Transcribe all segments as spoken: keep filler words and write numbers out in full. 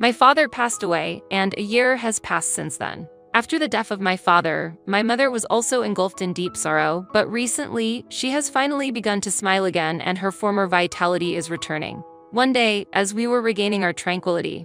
My father passed away, and a year has passed since then. After the death of my father, my mother was also engulfed in deep sorrow, but recently, she has finally begun to smile again and her former vitality is returning. One day, as we were regaining our tranquility,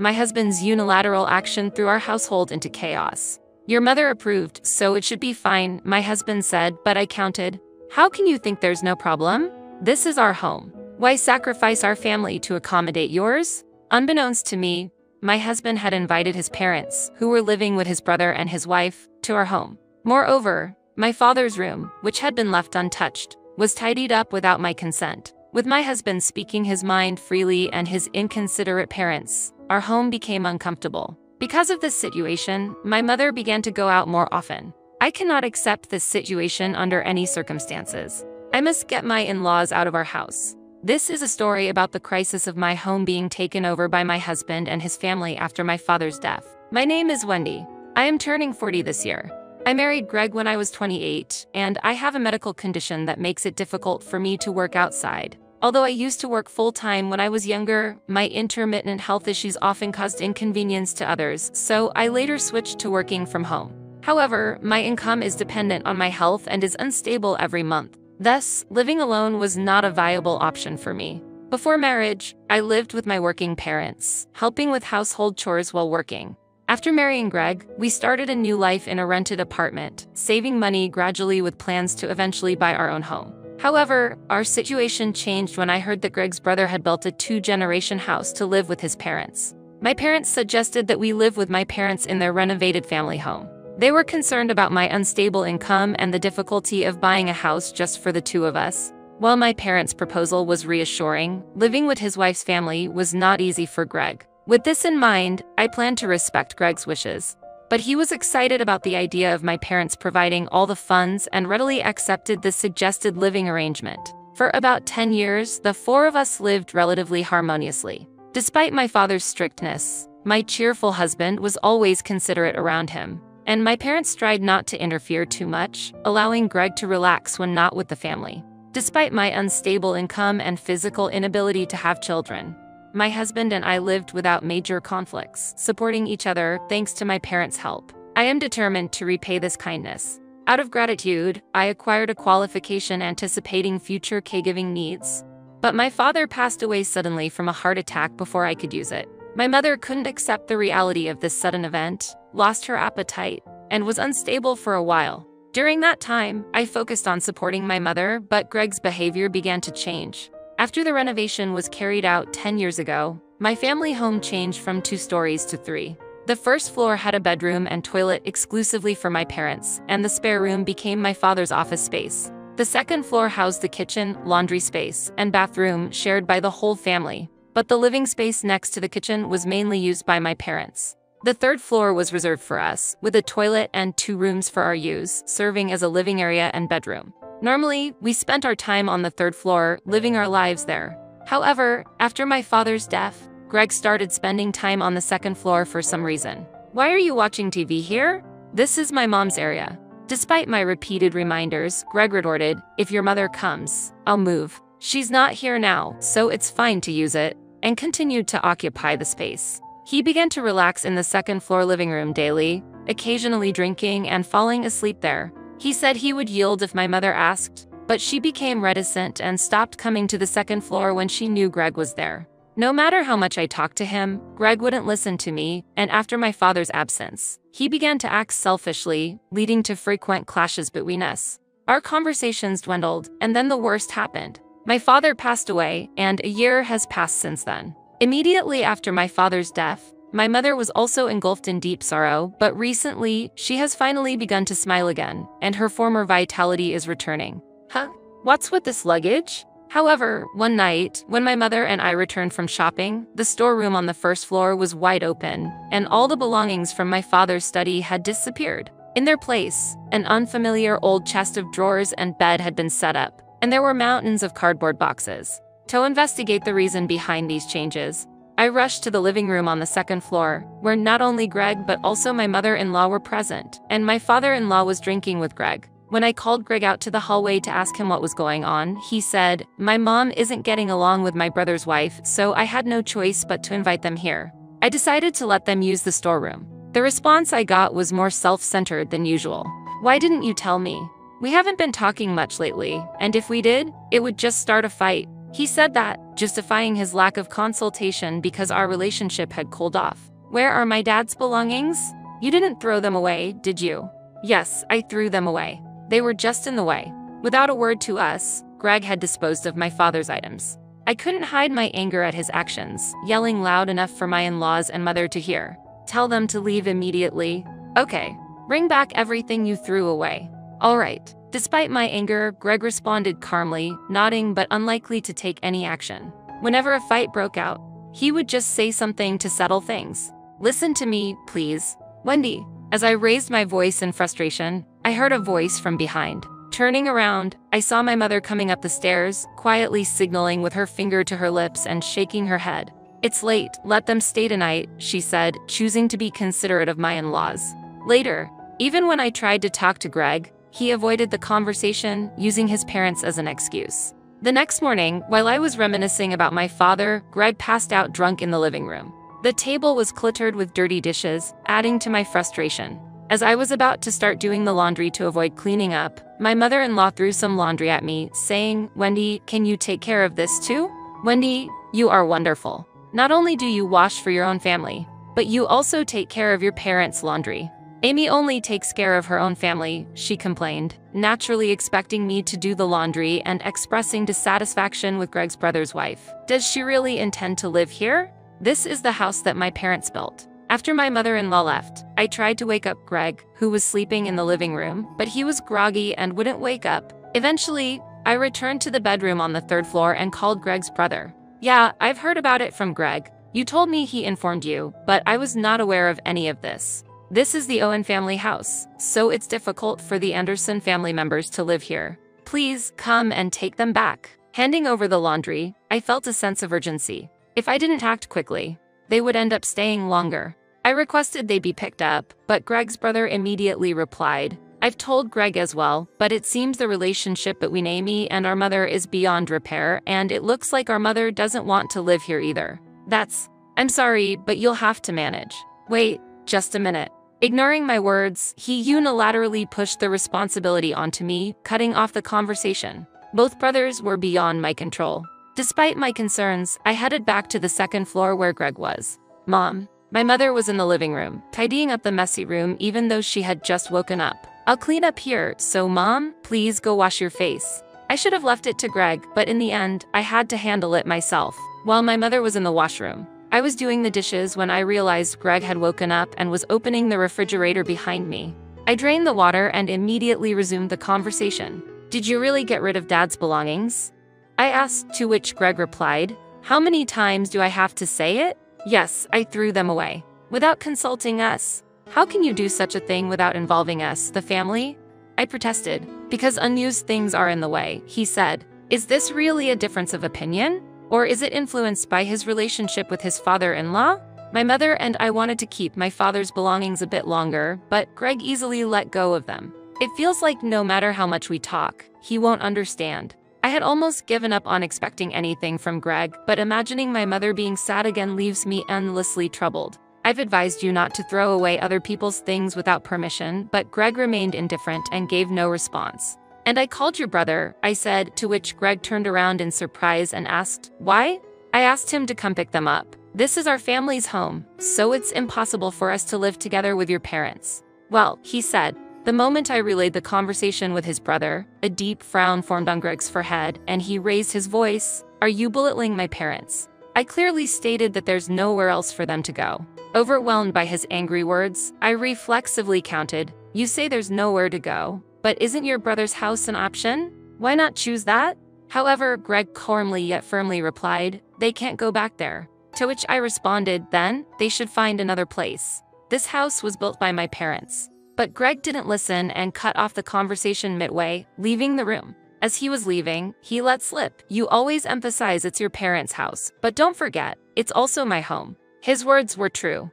my husband's unilateral action threw our household into chaos. Your mother approved, so it should be fine, my husband said, but I countered. How can you think there's no problem? This is our home. Why sacrifice our family to accommodate yours? Unbeknownst to me, my husband had invited his parents, who were living with his brother and his wife, to our home. Moreover, my father's room, which had been left untouched, was tidied up without my consent. With my husband speaking his mind freely and his inconsiderate parents, our home became uncomfortable. Because of this situation, my mother began to go out more often. I cannot accept this situation under any circumstances. I must get my in-laws out of our house. This is a story about the crisis of my home being taken over by my husband and his family after my father's death. My name is Wendy. I am turning forty this year. I married Greg when I was twenty-eight, and I have a medical condition that makes it difficult for me to work outside. Although I used to work full-time when I was younger, my intermittent health issues often caused inconvenience to others, so I later switched to working from home. However, my income is dependent on my health and is unstable every month. Thus, living alone was not a viable option for me. Before marriage, I lived with my working parents, helping with household chores while working. After marrying Greg, we started a new life in a rented apartment, saving money gradually with plans to eventually buy our own home. However, our situation changed when I heard that Greg's brother had built a two-generation house to live with his parents. My parents suggested that we live with my parents in their renovated family home. They were concerned about my unstable income and the difficulty of buying a house just for the two of us. While my parents' proposal was reassuring, living with his wife's family was not easy for Greg. With this in mind, I planned to respect Greg's wishes. But he was excited about the idea of my parents providing all the funds and readily accepted the suggested living arrangement. For about ten years, the four of us lived relatively harmoniously. Despite my father's strictness, my cheerful husband was always considerate around him, and my parents tried not to interfere too much, allowing Greg to relax when not with the family. Despite my unstable income and physical inability to have children, my husband and I lived without major conflicts, supporting each other thanks to my parents' help. I am determined to repay this kindness. Out of gratitude, I acquired a qualification anticipating future caregiving needs, but my father passed away suddenly from a heart attack before I could use it. My mother couldn't accept the reality of this sudden event, lost her appetite, and was unstable for a while. During that time, I focused on supporting my mother, but Greg's behavior began to change. After the renovation was carried out ten years ago, my family home changed from two stories to three. The first floor had a bedroom and toilet exclusively for my parents, and the spare room became my father's office space. The second floor housed the kitchen, laundry space, and bathroom shared by the whole family, but the living space next to the kitchen was mainly used by my parents. The third floor was reserved for us, with a toilet and two rooms for our use, serving as a living area and bedroom. Normally, we spent our time on the third floor, living our lives there. However, after my father's death, Greg started spending time on the second floor for some reason. Why are you watching T V here? This is my mom's area. Despite my repeated reminders, Greg retorted, "If your mother comes, I'll move. She's not here now, so it's fine to use it," and continued to occupy the space. He began to relax in the second floor living room daily, occasionally drinking and falling asleep there. He said he would yield if my mother asked, but she became reticent and stopped coming to the second floor when she knew Greg was there. No matter how much I talked to him, Greg wouldn't listen to me, and after my father's absence, he began to act selfishly, leading to frequent clashes between us. Our conversations dwindled, and then the worst happened. My father passed away, and a year has passed since then. Immediately after my father's death, my mother was also engulfed in deep sorrow, but recently, she has finally begun to smile again, and her former vitality is returning. Huh? What's with this luggage? However, one night, when my mother and I returned from shopping, the storeroom on the first floor was wide open, and all the belongings from my father's study had disappeared. In their place, an unfamiliar old chest of drawers and bed had been set up, and there were mountains of cardboard boxes. To investigate the reason behind these changes, I rushed to the living room on the second floor, where not only Greg but also my mother-in-law were present, and my father-in-law was drinking with Greg. When I called Greg out to the hallway to ask him what was going on, he said, "My mom isn't getting along with my brother's wife, so I had no choice but to invite them here." I decided to let them use the storeroom. The response I got was more self-centered than usual. Why didn't you tell me? We haven't been talking much lately, and if we did, it would just start a fight. He said that, justifying his lack of consultation because our relationship had cooled off. Where are my dad's belongings? You didn't throw them away, did you? Yes, I threw them away. They were just in the way. Without a word to us, Greg had disposed of my father's items. I couldn't hide my anger at his actions, yelling loud enough for my in-laws and mother to hear. Tell them to leave immediately. Okay. Bring back everything you threw away. All right. Despite my anger, Greg responded calmly, nodding but unlikely to take any action. Whenever a fight broke out, he would just say something to settle things. Listen to me, please. Wendy. As I raised my voice in frustration, I heard a voice from behind. Turning around, I saw my mother coming up the stairs, quietly signaling with her finger to her lips and shaking her head. It's late, let them stay tonight, she said, choosing to be considerate of my in-laws. Later, even when I tried to talk to Greg, he avoided the conversation, using his parents as an excuse. The next morning, while I was reminiscing about my father, Greg passed out drunk in the living room. The table was cluttered with dirty dishes, adding to my frustration. As I was about to start doing the laundry to avoid cleaning up, my mother-in-law threw some laundry at me, saying, "Wendy, can you take care of this too? Wendy, you are wonderful. Not only do you wash for your own family, but you also take care of your parents' laundry. Amy only takes care of her own family," she complained, naturally expecting me to do the laundry and expressing dissatisfaction with Greg's brother's wife. Does she really intend to live here? This is the house that my parents built. After my mother-in-law left, I tried to wake up Greg, who was sleeping in the living room, but he was groggy and wouldn't wake up. Eventually, I returned to the bedroom on the third floor and called Greg's brother. Yeah, I've heard about it from Greg. You told me he informed you, but I was not aware of any of this. This is the Owen family house, so it's difficult for the Anderson family members to live here. Please come and take them back. Handing over the laundry, I felt a sense of urgency. If I didn't act quickly, they would end up staying longer. I requested they be picked up, but Greg's brother immediately replied, I've told Greg as well, but it seems the relationship between Amy and our mother is beyond repair, and it looks like our mother doesn't want to live here either. That's, I'm sorry, but you'll have to manage. Wait, just a minute. Ignoring my words, he unilaterally pushed the responsibility onto me, cutting off the conversation. Both brothers were beyond my control. Despite my concerns, I headed back to the second floor where Greg was. Mom, my mother was in the living room, tidying up the messy room even though she had just woken up. I'll clean up here, so Mom, please go wash your face. I should have left it to Greg, but in the end, I had to handle it myself. While my mother was in the washroom, I was doing the dishes when I realized Greg had woken up and was opening the refrigerator behind me. I drained the water and immediately resumed the conversation. Did you really get rid of Dad's belongings? I asked, to which Greg replied, How many times do I have to say it? Yes, I threw them away. Without consulting us. How can you do such a thing without involving us, the family? I protested. Because unused things are in the way, he said. Is this really a difference of opinion? Or is it influenced by his relationship with his father-in-law? My mother and I wanted to keep my father's belongings a bit longer, but Greg easily let go of them. It feels like no matter how much we talk, he won't understand. I had almost given up on expecting anything from Greg, but imagining my mother being sad again leaves me endlessly troubled. I've advised you not to throw away other people's things without permission, but Greg remained indifferent and gave no response. And I called your brother, I said, to which Greg turned around in surprise and asked, Why? I asked him to come pick them up. This is our family's home, so it's impossible for us to live together with your parents. Well, he said. The moment I relayed the conversation with his brother, a deep frown formed on Greg's forehead, and he raised his voice, Are you belittling my parents? I clearly stated that there's nowhere else for them to go. Overwhelmed by his angry words, I reflexively counted, You say there's nowhere to go, but isn't your brother's house an option? Why not choose that? However, Greg calmly yet firmly replied, They can't go back there. To which I responded, Then, they should find another place. This house was built by my parents. But Greg didn't listen and cut off the conversation midway, leaving the room. As he was leaving, he let slip, You always emphasize it's your parents' house, but don't forget, it's also my home. His words were true.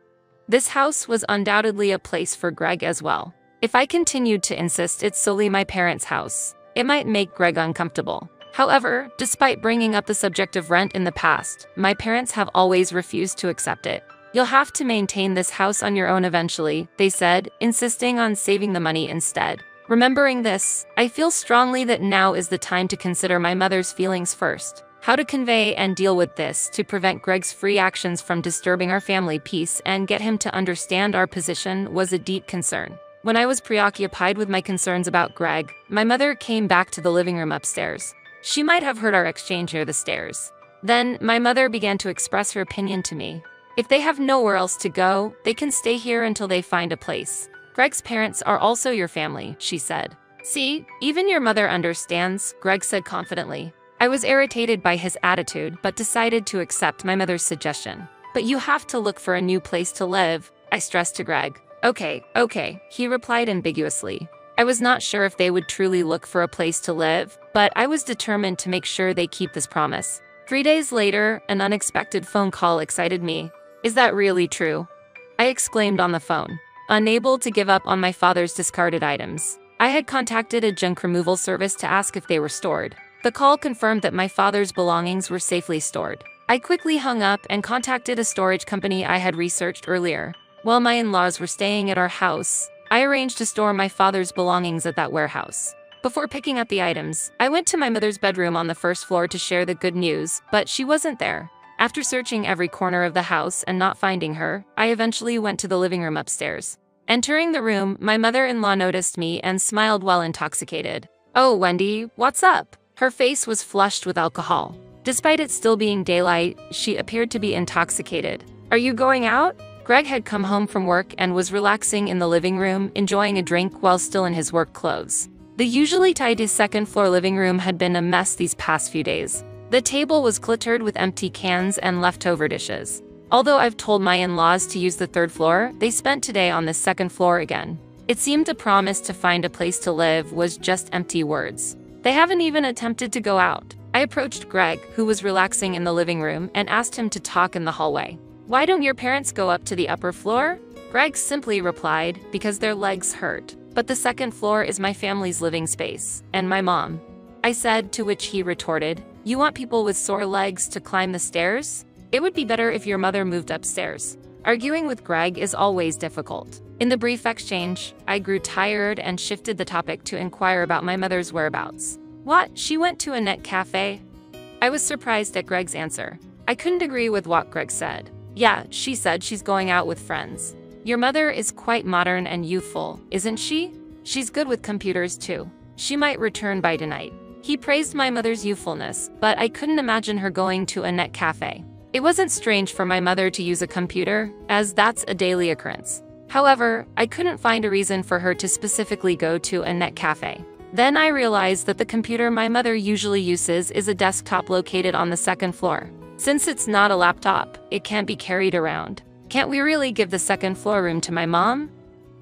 This house was undoubtedly a place for Greg as well. If I continued to insist it's solely my parents' house, it might make Greg uncomfortable. However, despite bringing up the subject of rent in the past, my parents have always refused to accept it. You'll have to maintain this house on your own eventually, they said, insisting on saving the money instead. Remembering this, I feel strongly that now is the time to consider my mother's feelings first. How to convey and deal with this to prevent Greg's free actions from disturbing our family peace and get him to understand our position was a deep concern. When I was preoccupied with my concerns about Greg, my mother came back to the living room upstairs. She might have heard our exchange near the stairs. Then, my mother began to express her opinion to me. If they have nowhere else to go, they can stay here until they find a place. Greg's parents are also your family, she said. See, even your mother understands, Greg said confidently. I was irritated by his attitude but decided to accept my mother's suggestion. But you have to look for a new place to live, I stressed to Greg. Okay, okay, he replied ambiguously. I was not sure if they would truly look for a place to live, but I was determined to make sure they keep this promise. Three days later, an unexpected phone call excited me. Is that really true? I exclaimed on the phone, unable to give up on my father's discarded items. I had contacted a junk removal service to ask if they were stored. The call confirmed that my father's belongings were safely stored. I quickly hung up and contacted a storage company I had researched earlier. While my in-laws were staying at our house, I arranged to store my father's belongings at that warehouse. Before picking up the items, I went to my mother's bedroom on the first floor to share the good news, but she wasn't there. After searching every corner of the house and not finding her, I eventually went to the living room upstairs. Entering the room, my mother-in-law noticed me and smiled while intoxicated. "Oh, Wendy, what's up?" Her face was flushed with alcohol. Despite it still being daylight, she appeared to be intoxicated. "Are you going out?" Greg had come home from work and was relaxing in the living room, enjoying a drink while still in his work clothes. The usually tidy second-floor living room had been a mess these past few days. The table was cluttered with empty cans and leftover dishes. Although I've told my in-laws to use the third floor, they spent today on the second floor again. It seemed a promise to find a place to live was just empty words. They haven't even attempted to go out. I approached Greg, who was relaxing in the living room, and asked him to talk in the hallway. "Why don't your parents go up to the upper floor?" Greg simply replied, "Because their legs hurt. But the second floor is my family's living space, and my mom," I said, to which he retorted, "You want people with sore legs to climb the stairs? It would be better if your mother moved upstairs." Arguing with Greg is always difficult. In the brief exchange, I grew tired and shifted the topic to inquire about my mother's whereabouts. "What? She went to a net cafe?" I was surprised at Greg's answer. I couldn't agree with what Greg said. "Yeah, she said she's going out with friends. Your mother is quite modern and youthful, isn't she? She's good with computers too. She might return by tonight." He praised my mother's youthfulness, but I couldn't imagine her going to a net cafe. It wasn't strange for my mother to use a computer, as that's a daily occurrence. However, I couldn't find a reason for her to specifically go to a net cafe. Then I realized that the computer my mother usually uses is a desktop located on the second floor. Since it's not a laptop, it can't be carried around. "Can't we really give the second floor room to my mom?"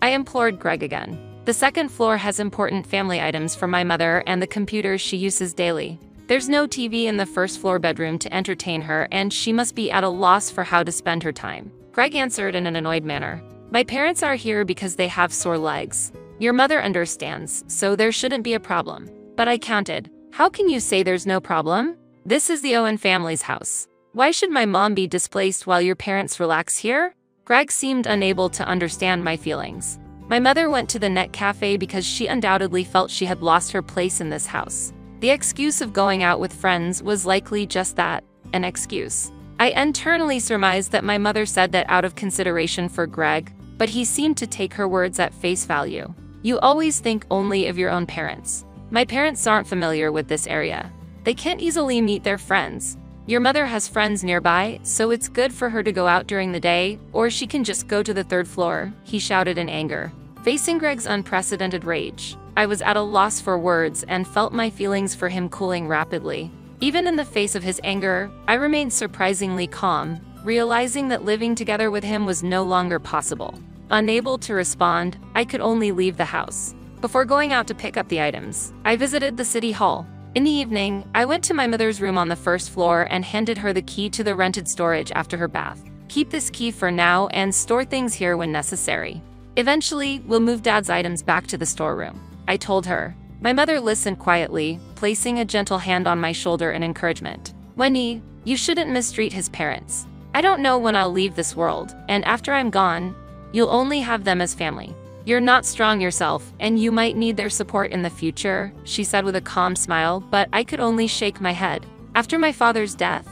I implored Greg again. The second floor has important family items for my mother and the computer she uses daily. There's no T V in the first floor bedroom to entertain her, and she must be at a loss for how to spend her time. Greg answered in an annoyed manner. "My parents are here because they have sore legs. Your mother understands, so there shouldn't be a problem." But I countered. "How can you say there's no problem? This is the Owen family's house. Why should my mom be displaced while your parents relax here?" Greg seemed unable to understand my feelings. My mother went to the net cafe because she undoubtedly felt she had lost her place in this house. The excuse of going out with friends was likely just that, an excuse. I internally surmised that my mother said that out of consideration for Greg, but he seemed to take her words at face value. "You always think only of your own parents. My parents aren't familiar with this area. They can't easily meet their friends. Your mother has friends nearby, so it's good for her to go out during the day, or she can just go to the third floor," he shouted in anger. Facing Greg's unprecedented rage, I was at a loss for words and felt my feelings for him cooling rapidly. Even in the face of his anger, I remained surprisingly calm, realizing that living together with him was no longer possible. Unable to respond, I could only leave the house. Before going out to pick up the items, I visited the city hall. In the evening, I went to my mother's room on the first floor and handed her the key to the rented storage after her bath. "Keep this key for now and store things here when necessary. Eventually, we'll move Dad's items back to the storeroom," I told her. My mother listened quietly, placing a gentle hand on my shoulder in encouragement. "Wendy, you shouldn't mistreat his parents. I I don't know when I'll leave this world, and after I'm gone, you'll only have them as family. You're not strong yourself, and you might need their support in the future, she said with a calm smile, but I could only shake my head. After my father's death,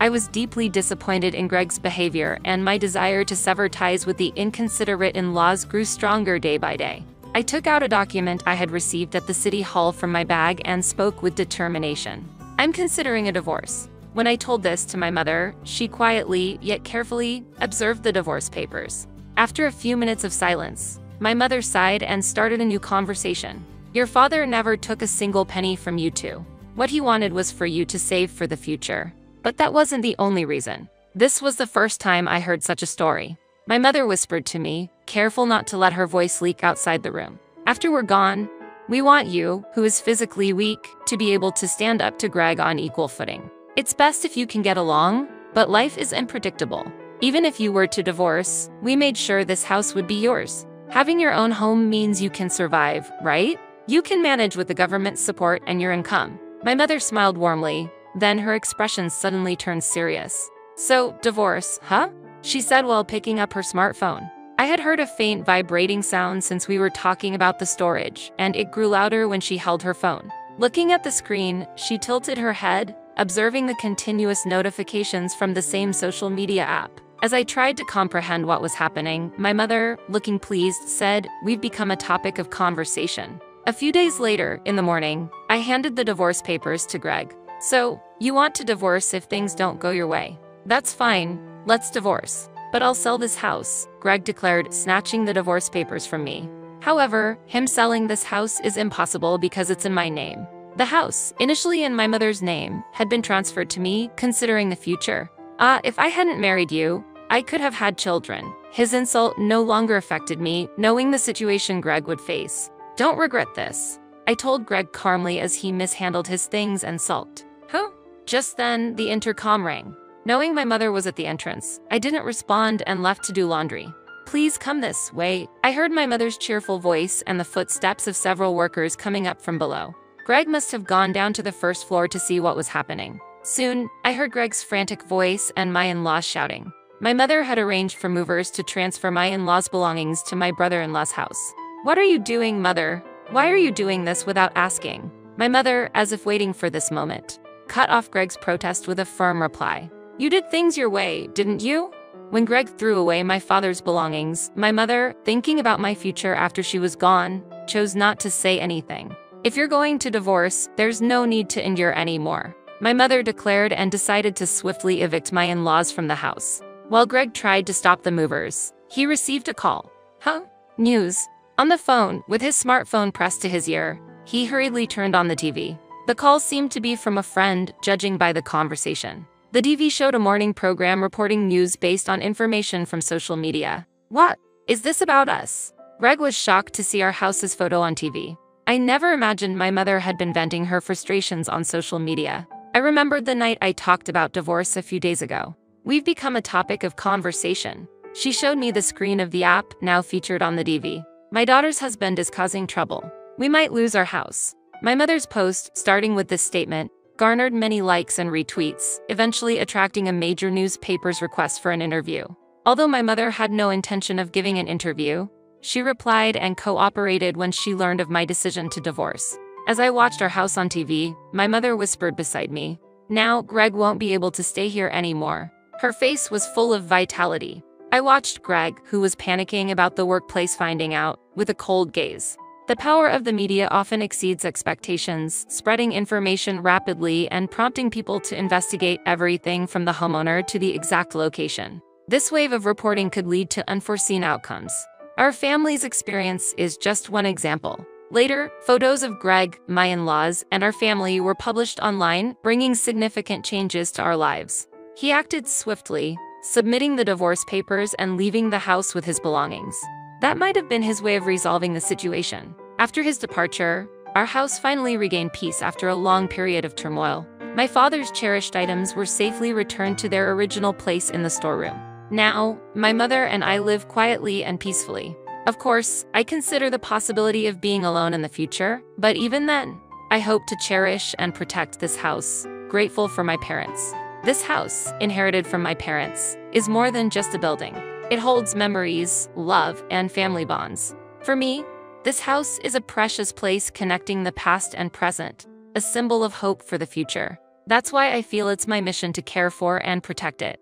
I was deeply disappointed in Greg's behavior, and my desire to sever ties with the inconsiderate in-laws grew stronger day by day. I took out a document I had received at the city hall from my bag and spoke with determination. I'm considering a divorce. When I told this to my mother, she quietly, yet carefully, observed the divorce papers. After a few minutes of silence, my mother sighed and started a new conversation. Your father never took a single penny from you two. What he wanted was for you to save for the future. But that wasn't the only reason. This was the first time I heard such a story. My mother whispered to me, careful not to let her voice leak outside the room. After we're gone, we want you, who is physically weak, to be able to stand up to Greg on equal footing. It's best if you can get along, but life is unpredictable. Even if you were to divorce, we made sure this house would be yours. Having your own home means you can survive, right? You can manage with the government's support and your income. My mother smiled warmly, then her expression suddenly turned serious. So, divorce, huh? She said while picking up her smartphone. I had heard a faint vibrating sound since we were talking about the storage, and it grew louder when she held her phone. Looking at the screen, she tilted her head, observing the continuous notifications from the same social media app. As I tried to comprehend what was happening, my mother, looking pleased, said, "We've become a topic of conversation." A few days later, in the morning, I handed the divorce papers to Greg. So, you want to divorce if things don't go your way? That's fine, let's divorce. But I'll sell this house, Greg declared, snatching the divorce papers from me. However, him selling this house is impossible because it's in my name. The house, initially in my mother's name, had been transferred to me, considering the future. Ah, uh, if I hadn't married you, I could have had children. His insult no longer affected me, knowing the situation Greg would face. Don't regret this, I told Greg calmly as he mishandled his things and sulked. Huh? Just then, the intercom rang. Knowing my mother was at the entrance, I didn't respond and left to do laundry. Please come this way, I heard my mother's cheerful voice and the footsteps of several workers coming up from below. Greg must have gone down to the first floor to see what was happening. Soon, I heard Greg's frantic voice and my in-laws shouting. My mother had arranged for movers to transfer my in-laws' belongings to my brother-in-law's house. What are you doing, mother? Why are you doing this without asking? My mother, as if waiting for this moment, cut off Greg's protest with a firm reply. You did things your way, didn't you? When Greg threw away my father's belongings, my mother, thinking about my future after she was gone, chose not to say anything. If you're going to divorce, there's no need to endure anymore, my mother declared, and decided to swiftly evict my in-laws from the house. While Greg tried to stop the movers, he received a call. Huh? News. On the phone, with his smartphone pressed to his ear, he hurriedly turned on the T V. The call seemed to be from a friend, judging by the conversation. The T V showed a morning program reporting news based on information from social media. What? Is this about us? Greg was shocked to see our house's photo on T V. I never imagined my mother had been venting her frustrations on social media. I remembered the night I talked about divorce a few days ago. We've become a topic of conversation. She showed me the screen of the app, now featured on the T V. My daughter's husband is causing trouble. We might lose our house. My mother's post, starting with this statement, garnered many likes and retweets, eventually attracting a major newspaper's request for an interview. Although my mother had no intention of giving an interview, she replied and cooperated when she learned of my decision to divorce. As I watched our house on T V, my mother whispered beside me, "Now, Greg won't be able to stay here anymore." Her face was full of vitality. I watched Greg, who was panicking about the workplace finding out, with a cold gaze. The power of the media often exceeds expectations, spreading information rapidly and prompting people to investigate everything from the homeowner to the exact location. This wave of reporting could lead to unforeseen outcomes. Our family's experience is just one example. Later, photos of Greg, my in-laws, and our family were published online, bringing significant changes to our lives. He acted swiftly, submitting the divorce papers and leaving the house with his belongings. That might have been his way of resolving the situation. After his departure, our house finally regained peace after a long period of turmoil. My father's cherished items were safely returned to their original place in the storeroom. Now, my mother and I live quietly and peacefully. Of course, I consider the possibility of being alone in the future, but even then, I hope to cherish and protect this house, grateful for my parents. This house, inherited from my parents, is more than just a building. It holds memories, love, and family bonds. For me, this house is a precious place connecting the past and present, a symbol of hope for the future. That's why I feel it's my mission to care for and protect it.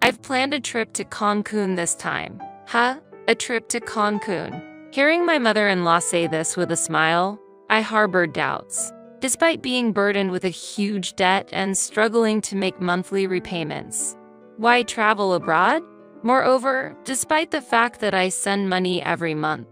I've planned a trip to Cancun this time. Huh? A trip to Cancun. Hearing my mother-in-law say this with a smile, I harbored doubts. Despite being burdened with a huge debt and struggling to make monthly repayments, why travel abroad? Moreover, despite the fact that I send money every month,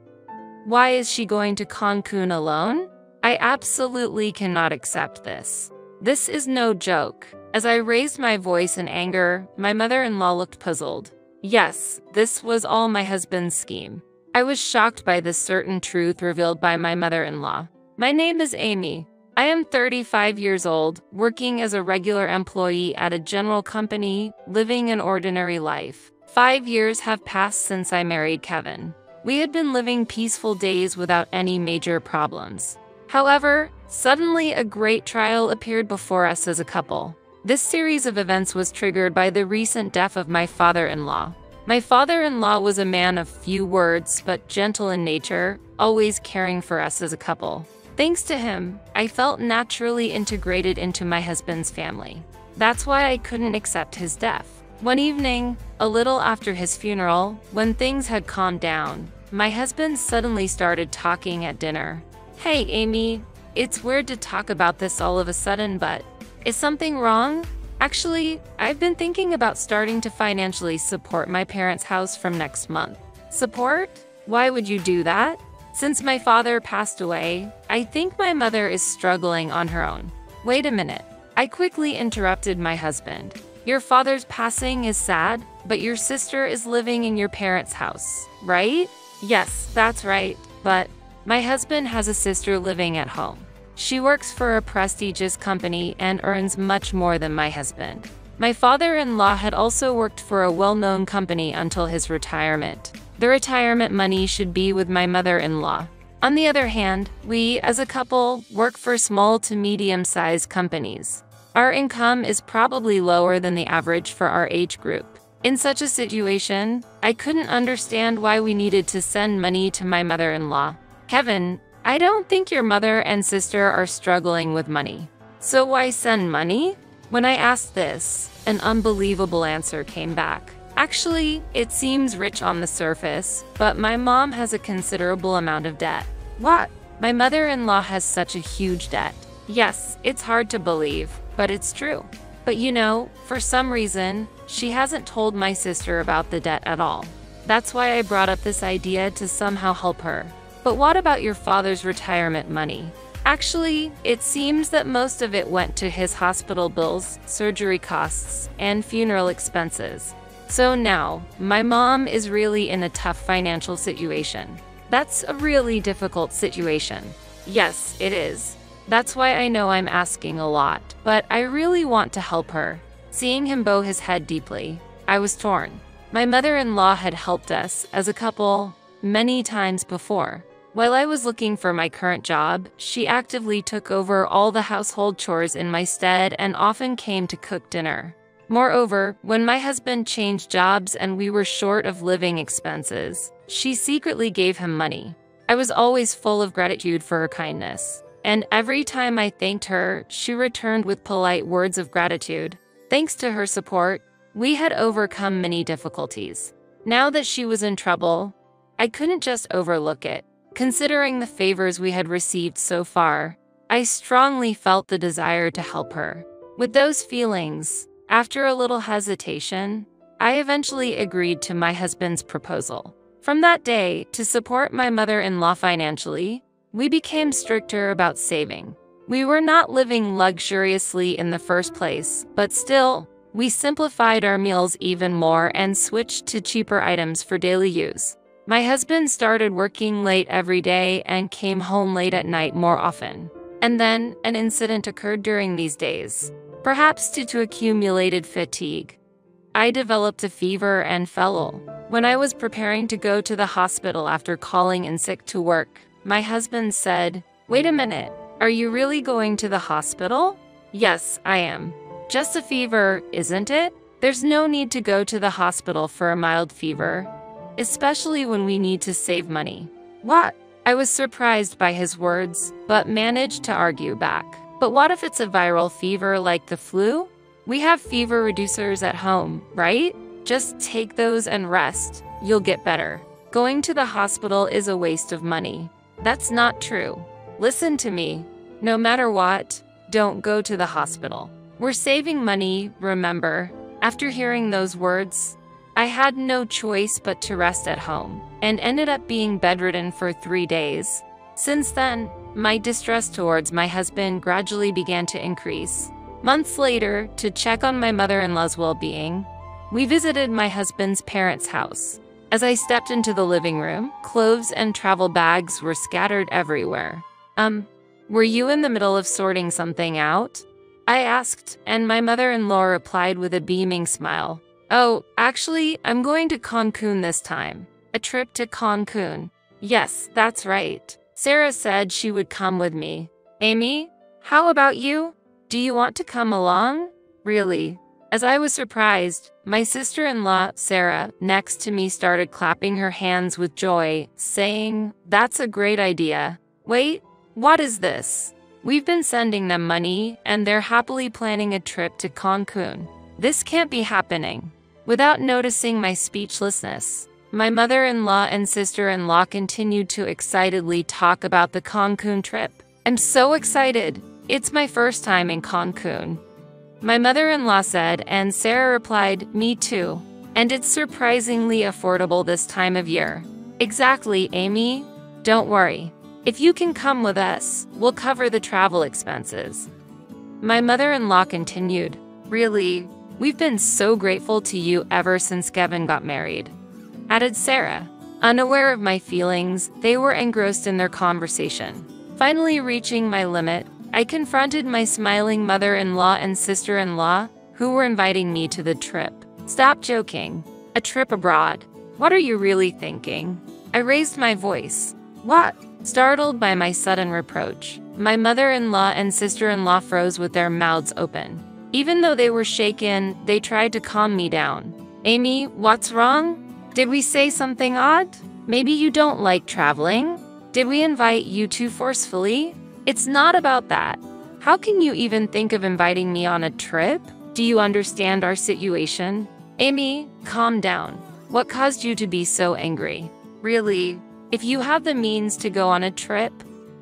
why is she going to Cancun alone? I absolutely cannot accept this. This is no joke. As I raised my voice in anger, my mother-in-law looked puzzled. Yes, this was all my husband's scheme. I was shocked by this certain truth revealed by my mother-in-law. My name is Amy. I am thirty-five years old, working as a regular employee at a general company, living an ordinary life. Five years have passed since I married Kevin. We had been living peaceful days without any major problems. However, suddenly a great trial appeared before us as a couple. This series of events was triggered by the recent death of my father-in-law. My father-in-law was a man of few words but gentle in nature, always caring for us as a couple. Thanks to him, I felt naturally integrated into my husband's family. That's why I couldn't accept his death. One evening, a little after his funeral, when things had calmed down, my husband suddenly started talking at dinner. Hey Amy, it's weird to talk about this all of a sudden, but is something wrong? Actually, I've been thinking about starting to financially support my parents' house from next month. Support? Why would you do that? Since my father passed away, I think my mother is struggling on her own. Wait a minute. I quickly interrupted my husband. Your father's passing is sad, but your sister is living in your parents' house, right? Yes, that's right, but my husband has a sister living at home. She works for a prestigious company and earns much more than my husband. My father-in-law had also worked for a well-known company until his retirement. The retirement money should be with my mother-in-law. On the other hand, we, as a couple, work for small to medium-sized companies. Our income is probably lower than the average for our age group. In such a situation, I couldn't understand why we needed to send money to my mother-in-law. Kevin, I don't think your mother and sister are struggling with money. So why send money? When I asked this, an unbelievable answer came back. Actually, it seems rich on the surface, but my mom has a considerable amount of debt. What? My mother-in-law has such a huge debt. Yes, it's hard to believe, but it's true. But you know, for some reason, she hasn't told my sister about the debt at all. That's why I brought up this idea to somehow help her. But what about your father's retirement money? Actually, it seems that most of it went to his hospital bills, surgery costs, and funeral expenses. So now, my mom is really in a tough financial situation. That's a really difficult situation. Yes, it is. That's why I know I'm asking a lot, but I really want to help her. Seeing him bow his head deeply, I was torn. My mother-in-law had helped us, as a couple, many times before. While I was looking for my current job, she actively took over all the household chores in my stead and often came to cook dinner. Moreover, when my husband changed jobs and we were short of living expenses, she secretly gave him money. I was always full of gratitude for her kindness. And every time I thanked her, she returned with polite words of gratitude. Thanks to her support, we had overcome many difficulties. Now that she was in trouble, I couldn't just overlook it. Considering the favors we had received so far, I strongly felt the desire to help her. With those feelings, after a little hesitation, I eventually agreed to my husband's proposal. From that day, to support my mother-in-law financially, we became stricter about saving. We were not living luxuriously in the first place, but still, we simplified our meals even more and switched to cheaper items for daily use. My husband started working late every day and came home late at night more often. And then, an incident occurred during these days. Perhaps due to accumulated fatigue, I developed a fever and fell ill. When I was preparing to go to the hospital after calling in sick to work, my husband said, "Wait a minute, Are you really going to the hospital? Yes, I am. Just a fever, isn't it? There's no need to go to the hospital for a mild fever, especially when we need to save money. What? I was surprised by his words, but managed to argue back. But what if it's a viral fever like the flu? We have fever reducers at home, right? Just take those and rest. You'll get better. Going to the hospital is a waste of money. That's not true. Listen to me. No matter what, don't go to the hospital. We're saving money, remember? After hearing those words, I had no choice but to rest at home, and ended up being bedridden for three days. Since then, my distress towards my husband gradually began to increase. Months later, to check on my mother-in-law's well-being, we visited my husband's parents' house. As I stepped into the living room, clothes and travel bags were scattered everywhere. Um, were you in the middle of sorting something out? I asked, and my mother-in-law replied with a beaming smile. Oh, actually, I'm going to Cancun this time. A trip to Cancun. Yes, that's right. Sarah said she would come with me. Amy, how about you? Do you want to come along? Really? As I was surprised, my sister-in-law, Sarah, next to me started clapping her hands with joy, saying, "That's a great idea. Wait, what is this?" We've been sending them money, and they're happily planning a trip to Cancun. This can't be happening. Without noticing my speechlessness, my mother-in-law and sister-in-law continued to excitedly talk about the Cancun trip. I'm so excited. It's my first time in Cancun, my mother-in-law said, and Sarah replied, "Me too. And it's surprisingly affordable this time of year." Exactly, Amy. Don't worry. If you can come with us, we'll cover the travel expenses. My mother-in-law continued, "Really, we've been so grateful to you ever since Kevin got married," added Sarah. Unaware of my feelings, they were engrossed in their conversation. Finally reaching my limit, I confronted my smiling mother-in-law and sister-in-law, who were inviting me to the trip. Stop joking. A trip abroad? What are you really thinking? I raised my voice. What? Startled by my sudden reproach, my mother-in-law and sister-in-law froze with their mouths open. Even though they were shaken, they tried to calm me down. Amy, what's wrong? Did we say something odd? Maybe you don't like traveling? Did we invite you too forcefully? It's not about that. How can you even think of inviting me on a trip? Do you understand our situation? Amy, calm down. What caused you to be so angry? Really, if you have the means to go on a trip,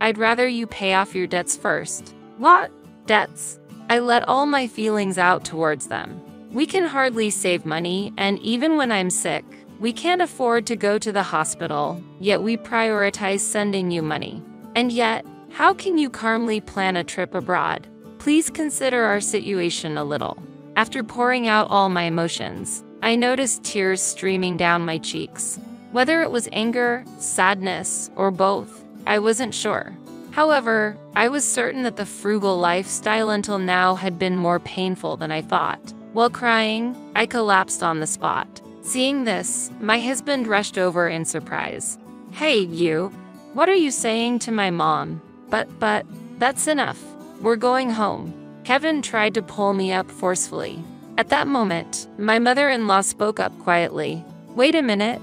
I'd rather you pay off your debts first. What? Debts? I let all my feelings out towards them. We can hardly save money, and even when I'm sick, we can't afford to go to the hospital, yet we prioritize sending you money. And yet, how can you calmly plan a trip abroad? Please consider our situation a little. After pouring out all my emotions, I noticed tears streaming down my cheeks. Whether it was anger, sadness, or both, I wasn't sure. However, I was certain that the frugal lifestyle until now had been more painful than I thought. While crying, I collapsed on the spot. Seeing this, my husband rushed over in surprise. "Hey, you. What are you saying to my mom?" But, but, that's enough. We're going home. Kevin tried to pull me up forcefully. At that moment, my mother-in-law spoke up quietly. "Wait a minute.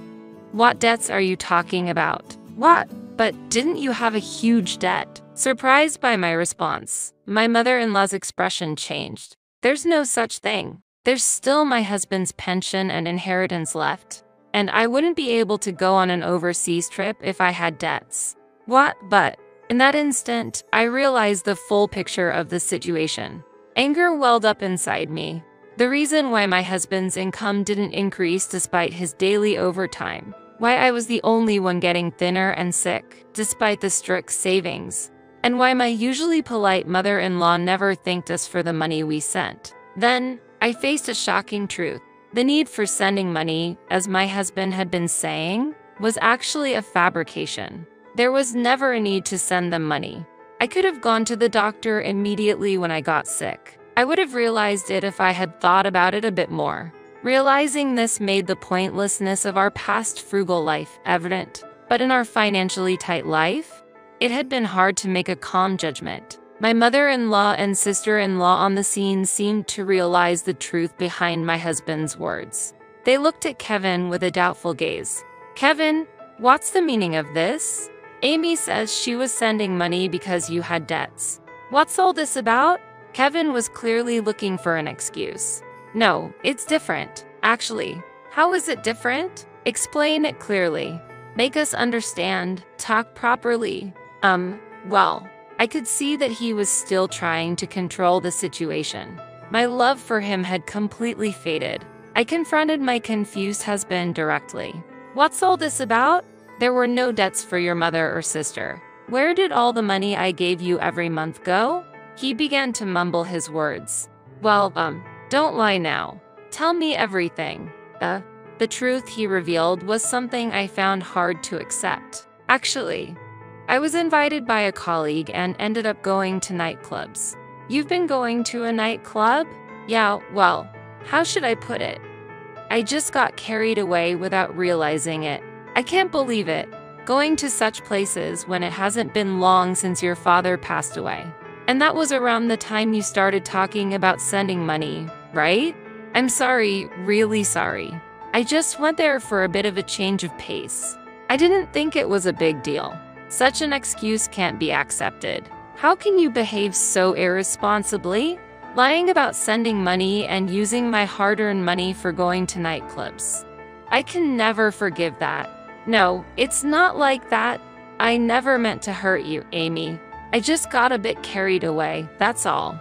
What debts are you talking about?" "What? But didn't you have a huge debt?" Surprised by my response, my mother-in-law's expression changed. "There's no such thing. There's still my husband's pension and inheritance left, and I wouldn't be able to go on an overseas trip if I had debts." "What? But..." In that instant, I realized the full picture of the situation. Anger welled up inside me. The reason why my husband's income didn't increase despite his daily overtime. Why I was the only one getting thinner and sick, despite the strict savings. And why my usually polite mother-in-law never thanked us for the money we sent. Then, I faced a shocking truth. The need for sending money, as my husband had been saying, was actually a fabrication. There was never a need to send them money. I could have gone to the doctor immediately when I got sick. I would have realized it if I had thought about it a bit more. Realizing this made the pointlessness of our past frugal life evident. But in our financially tight life, It had been hard to make a calm judgment. My mother-in-law and sister-in-law on the scene seemed to realize the truth behind my husband's words. They looked at Kevin with a doubtful gaze. Kevin, what's the meaning of this? Amy says she was sending money because you had debts. What's all this about? Kevin was clearly looking for an excuse. No, it's different. Actually, how is it different? Explain it clearly. Make us understand. Talk properly. Um, well, I could see that he was still trying to control the situation. My love for him had completely faded. I confronted my confused husband directly. What's all this about? There were no debts for your mother or sister. Where did all the money I gave you every month go? He began to mumble his words. Well, um, don't lie now. Tell me everything. Uh, the truth he revealed was something I found hard to accept. Actually, I was invited by a colleague and ended up going to nightclubs. You've been going to a nightclub? Yeah, well, how should I put it? I just got carried away without realizing it. I can't believe it. Going to such places when it hasn't been long since your father passed away. And that was around the time you started talking about sending money, right? I'm sorry, really sorry. I just went there for a bit of a change of pace. I didn't think it was a big deal. Such an excuse can't be accepted. How can you behave so irresponsibly? Lying about sending money and using my hard-earned money for going to nightclubs. I can never forgive that. No, it's not like that. I never meant to hurt you, Amy. I just got a bit carried away, that's all.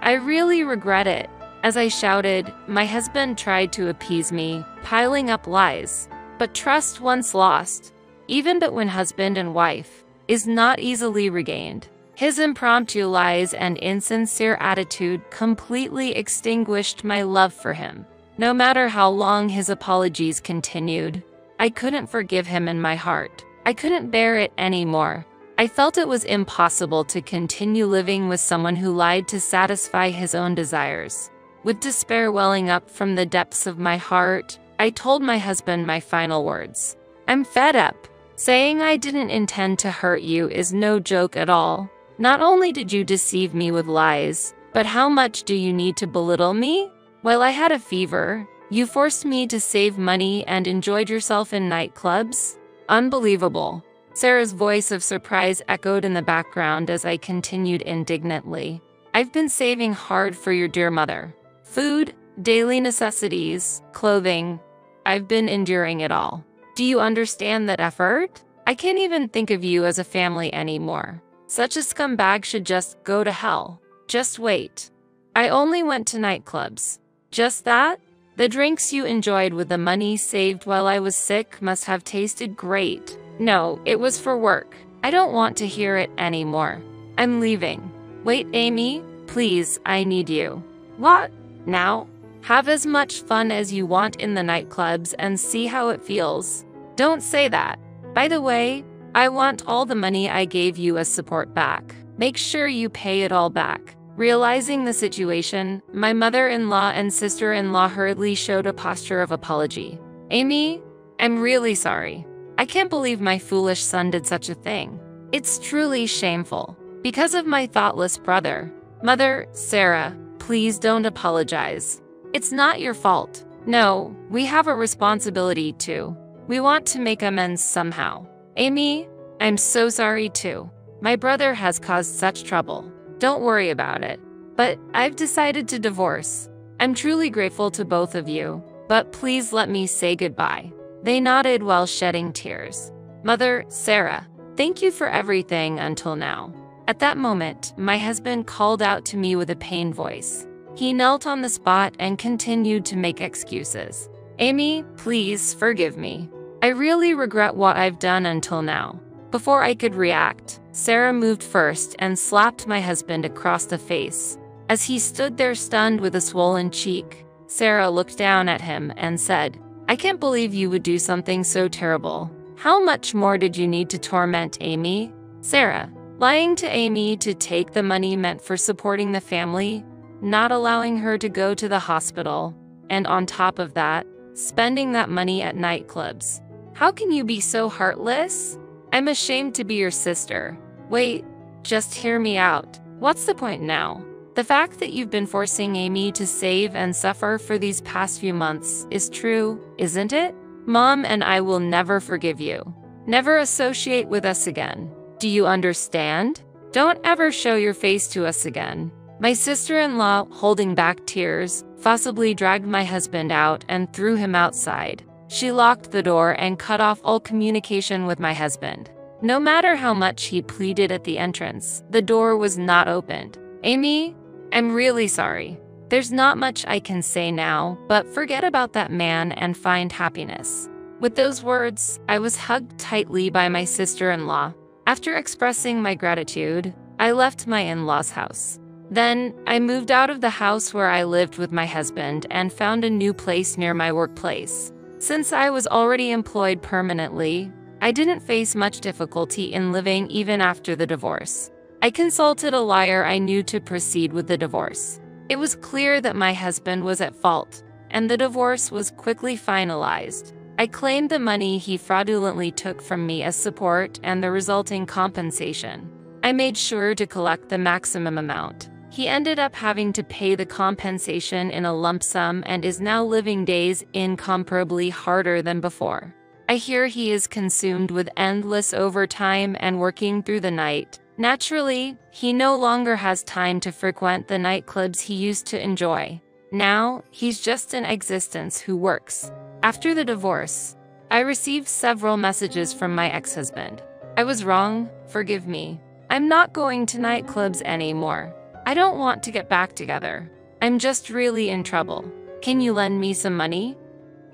I really regret it. As I shouted, my husband tried to appease me, piling up lies. But trust once lost, even but when husband and wife, is not easily regained. His impromptu lies and insincere attitude completely extinguished my love for him. No matter how long his apologies continued, I couldn't forgive him in my heart. I couldn't bear it anymore. I felt it was impossible to continue living with someone who lied to satisfy his own desires. With despair welling up from the depths of my heart, I told my husband my final words. I'm fed up. Saying I didn't intend to hurt you is no joke at all. Not only did you deceive me with lies, but how much do you need to belittle me? While I had a fever, you forced me to save money and enjoyed yourself in nightclubs? Unbelievable. Sarah's voice of surprise echoed in the background as I continued indignantly. I've been saving hard for your dear mother. Food, daily necessities, clothing. I've been enduring it all. Do you understand that effort? I can't even think of you as a family anymore. Such a scumbag should just go to hell. Just wait. I only went to nightclubs. Just that? The drinks you enjoyed with the money saved while I was sick must have tasted great. No, it was for work. I don't want to hear it anymore. I'm leaving. Wait, Amy, please, I need you. What? Now? Have as much fun as you want in the nightclubs and see how it feels. Don't say that. By the way, I want all the money I gave you as support back. Make sure you pay it all back. Realizing the situation, my mother-in-law and sister-in-law hurriedly showed a posture of apology. Amy, I'm really sorry. I can't believe my foolish son did such a thing. It's truly shameful. Because of my thoughtless brother. Mother, Sarah, please don't apologize. It's not your fault. No, we have a responsibility too. We want to make amends somehow. Amy, I'm so sorry too. My brother has caused such trouble. Don't worry about it. But I've decided to divorce. I'm truly grateful to both of you, but please let me say goodbye. They nodded while shedding tears. Mother, Sarah, thank you for everything until now. At that moment, my husband called out to me with a pained voice. He knelt on the spot and continued to make excuses. Amy, please forgive me. I really regret what I've done until now. Before I could react, Sarah moved first and slapped my husband across the face. As he stood there stunned with a swollen cheek, Sarah looked down at him and said, I can't believe you would do something so terrible. How much more did you need to torment Amy? Sarah, lying to Amy to take the money meant for supporting the family, not allowing her to go to the hospital, and on top of that, spending that money at nightclubs. How can you be so heartless? I'm ashamed to be your sister. Wait, just hear me out. What's the point now? The fact that you've been forcing Amy to save and suffer for these past few months is true, isn't it? Mom and I will never forgive you. Never associate with us again. Do you understand? Don't ever show your face to us again. My sister-in-law, holding back tears, forcibly dragged my husband out and threw him outside. She locked the door and cut off all communication with my husband. No matter how much he pleaded at the entrance, the door was not opened. Amy, I'm really sorry. There's not much I can say now, but forget about that man and find happiness. With those words, I was hugged tightly by my sister-in-law. After expressing my gratitude, I left my in-laws' house. Then, I moved out of the house where I lived with my husband and found a new place near my workplace. Since I was already employed permanently, I didn't face much difficulty in living even after the divorce. I consulted a lawyer I knew to proceed with the divorce. It was clear that my husband was at fault, and the divorce was quickly finalized. I claimed the money he fraudulently took from me as support and the resulting compensation. I made sure to collect the maximum amount. He ended up having to pay the compensation in a lump sum and is now living days incomparably harder than before. I hear he is consumed with endless overtime and working through the night. Naturally, he no longer has time to frequent the nightclubs he used to enjoy. Now, he's just an existence who works. After the divorce, I received several messages from my ex-husband. I was wrong, forgive me. I'm not going to nightclubs anymore. I don't want to get back together. I'm just really in trouble. Can you lend me some money?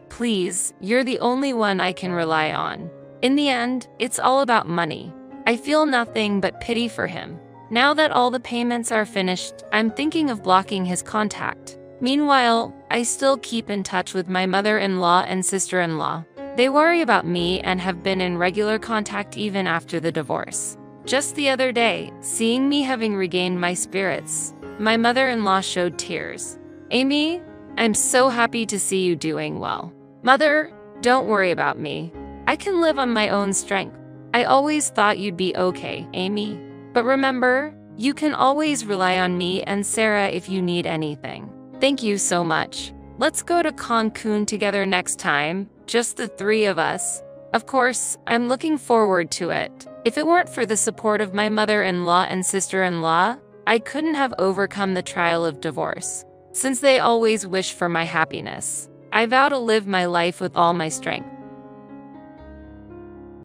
Please, you're the only one I can rely on. In the end, it's all about money. I feel nothing but pity for him. Now that all the payments are finished, I'm thinking of blocking his contact. Meanwhile, I still keep in touch with my mother-in-law and sister-in-law. They worry about me and have been in regular contact even after the divorce. Just the other day, seeing me having regained my spirits, my mother-in-law showed tears. Amy, I'm so happy to see you doing well. Mother, don't worry about me. I can live on my own strength. I always thought you'd be okay, Amy. But remember, you can always rely on me and Sarah if you need anything. Thank you so much. Let's go to Cancun together next time, just the three of us. Of course, I'm looking forward to it. If it weren't for the support of my mother-in-law and sister-in-law, I couldn't have overcome the trial of divorce. Since they always wish for my happiness, I vow to live my life with all my strength.